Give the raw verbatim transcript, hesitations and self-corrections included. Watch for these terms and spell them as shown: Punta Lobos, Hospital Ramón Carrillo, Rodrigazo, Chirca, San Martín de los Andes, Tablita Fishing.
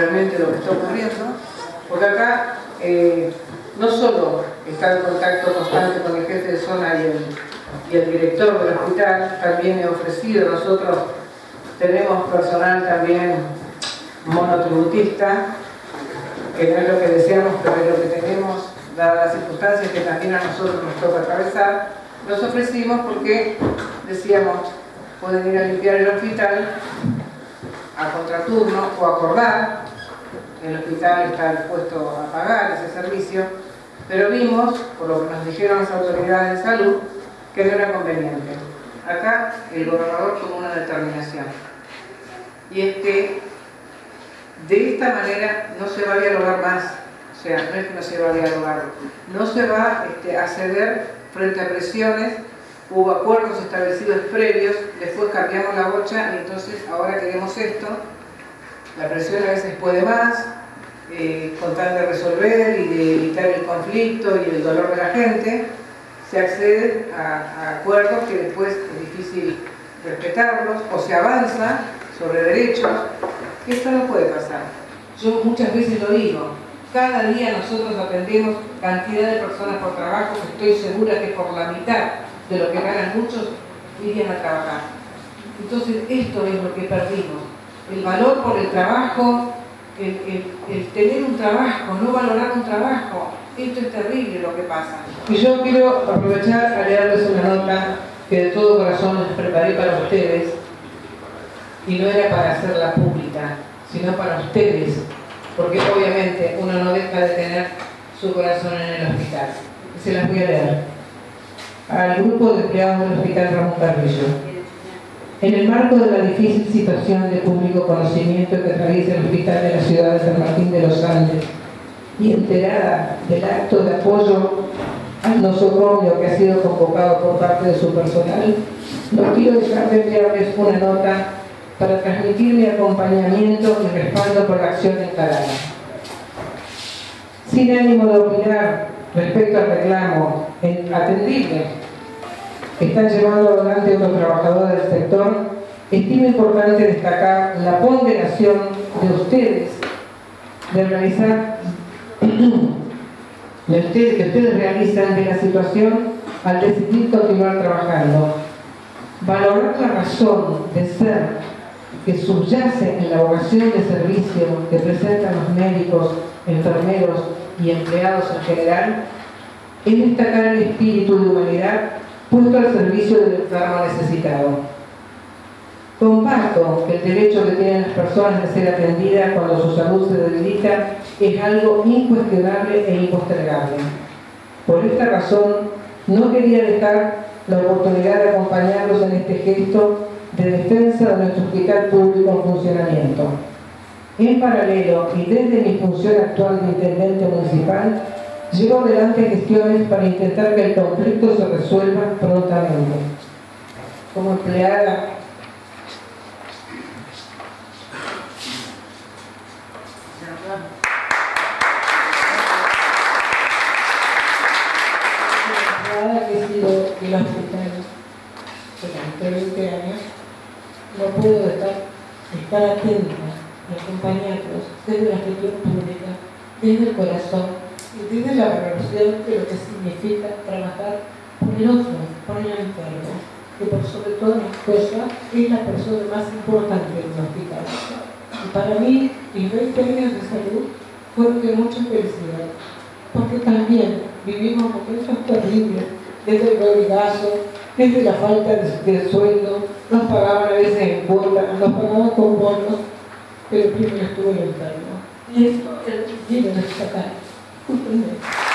realmente lo que está ocurriendo, porque acá eh, no solo está en contacto constante con el jefe de zona y el, y el director del hospital, también he ofrecido, nosotros tenemos personal también monotributista, que no es lo que deseamos, pero es lo que tenemos, dadas las circunstancias que también a nosotros nos toca atravesar. Nos ofrecimos porque decíamos, pueden ir a limpiar el hospital a contraturno o acordar, el hospital está dispuesto a pagar ese servicio, pero vimos, por lo que nos dijeron las autoridades de salud, que no era conveniente. Acá el gobernador tomó una determinación, y es que de esta manera no se va a dialogar más, o sea, no es que no se va a dialogar, no se va este, a ceder frente a presiones. Hubo acuerdos establecidos previos, después cambiamos la bocha y entonces ahora queremos esto. La presión a veces puede más, eh, con tal de resolver y de evitar el conflicto y el dolor de la gente, se accede a, a acuerdos que después es difícil respetarlos, o se avanza sobre derechos. Esto no puede pasar. Yo muchas veces lo digo, cada día nosotros atendemos cantidad de personas por trabajo, que estoy segura que por la mitad de lo que ganan muchos, irían a trabajar. Entonces esto es lo que perdimos, el valor por el trabajo, el, el, el tener un trabajo, no valorar un trabajo. Esto es terrible lo que pasa. Y yo quiero aprovechar a leerles una nota que de todo corazón les preparé para ustedes, y no era para hacerla pública, sino para ustedes, porque obviamente uno no deja de tener su corazón en el hospital. Se las voy a leer. Al grupo de empleados del Hospital Ramón Carrillo. En el marco de la difícil situación de público conocimiento que realiza el hospital de la ciudad de San Martín de los Andes, y enterada del acto de apoyo al nosocomio que ha sido convocado por parte de su personal, no quiero dejar de enviarles una nota para transmitir mi acompañamiento y respaldo por la acción encarada. Sin ánimo de opinar respecto al reclamo atendible que están llevando adelante otros trabajadores del sector, estimo importante destacar la ponderación de ustedes de realizar de ustedes, que ustedes realizan de la situación al decidir continuar trabajando. Valorar la razón de ser que subyace en la vocación de servicio que presentan los médicos, enfermeros y empleados en general, es destacar el espíritu de humanidad puesto al servicio del enfermo necesitado. Comparto que el derecho que tienen las personas de ser atendidas cuando su salud se debilita es algo incuestionable e impostergable. Por esta razón, no quería dejar la oportunidad de acompañarlos en este gesto de defensa de nuestro hospital público en funcionamiento. En paralelo y desde mi función actual de intendente municipal, llevo adelante gestiones para intentar que el conflicto se resuelva prontamente. Como empleada, como empleada que he sido del hospital durante veinte años, no puedo estar, estar atenta y acompañarlos desde la gestión pública, desde el corazón, y tiene la valoración de lo que significa trabajar por el otro, por el enfermo, que por sobre todas las cosas es la persona más importante del hospital. Y para mí, mis veinte años de salud fueron de mucha felicidad, porque también vivimos momentos terribles, desde el Rodrigazo, desde la falta de, de sueldo, nos pagaban a veces en cuotas, nos pagaban con bonos, pero primero estuvo el enfermo. Y eso es lo que quiero destacar. Thank you.